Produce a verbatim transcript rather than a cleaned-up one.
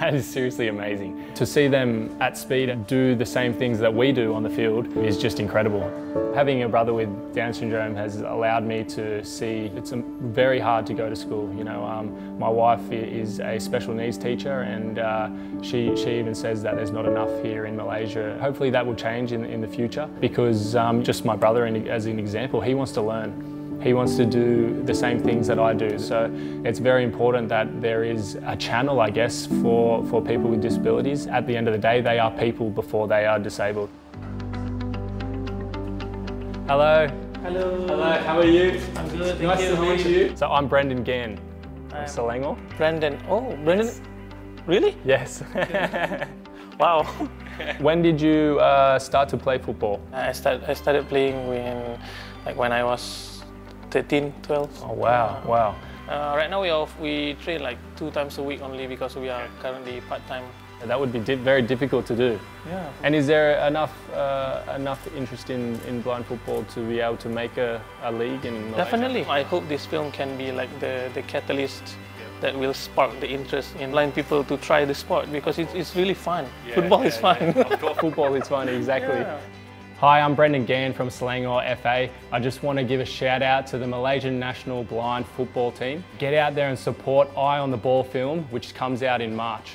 That is seriously amazing. To see them at speed and do the same things that we do on the field is just incredible. Having a brother with Down syndrome has allowed me to see it's very hard to go to school. You know, um, my wife is a special needs teacher, and uh, she, she even says that there's not enough here in Malaysia. Hopefully that will change in, in the future, because um, just my brother, as an example, he wants to learn. He wants to do the same things that I do. So it's very important that there is a channel, I guess, for, for people with disabilities. At the end of the day, they are people before they are disabled. Hello. Hello. Hello, how are you? I'm good. Nice to meet you. So I'm Brendan Gan from Selangor. Brendan, oh, Brendan, really? Yes. Wow. When did you uh, start to play football? I, start, I started playing when, like, when I was thirteen, twelve. Oh wow, uh, wow. Uh, right now we, are, we train like two times a week only, because we are currently part-time. That would be di very difficult to do. Yeah. And is there enough uh, enough interest in, in blind football to be able to make a, a league in Malaysia? Definitely. I hope this film can be like the, the catalyst that will spark the interest in blind people to try the sport, because it's, it's really fun. Yeah, football yeah, is fun. Yeah. Of course. Football is fun, exactly. Yeah. Hi, I'm Brendan Gan from Selangor F A. I just want to give a shout out to the Malaysian National Blind Football Team. Get out there and support Eye on the Ball film, which comes out in March.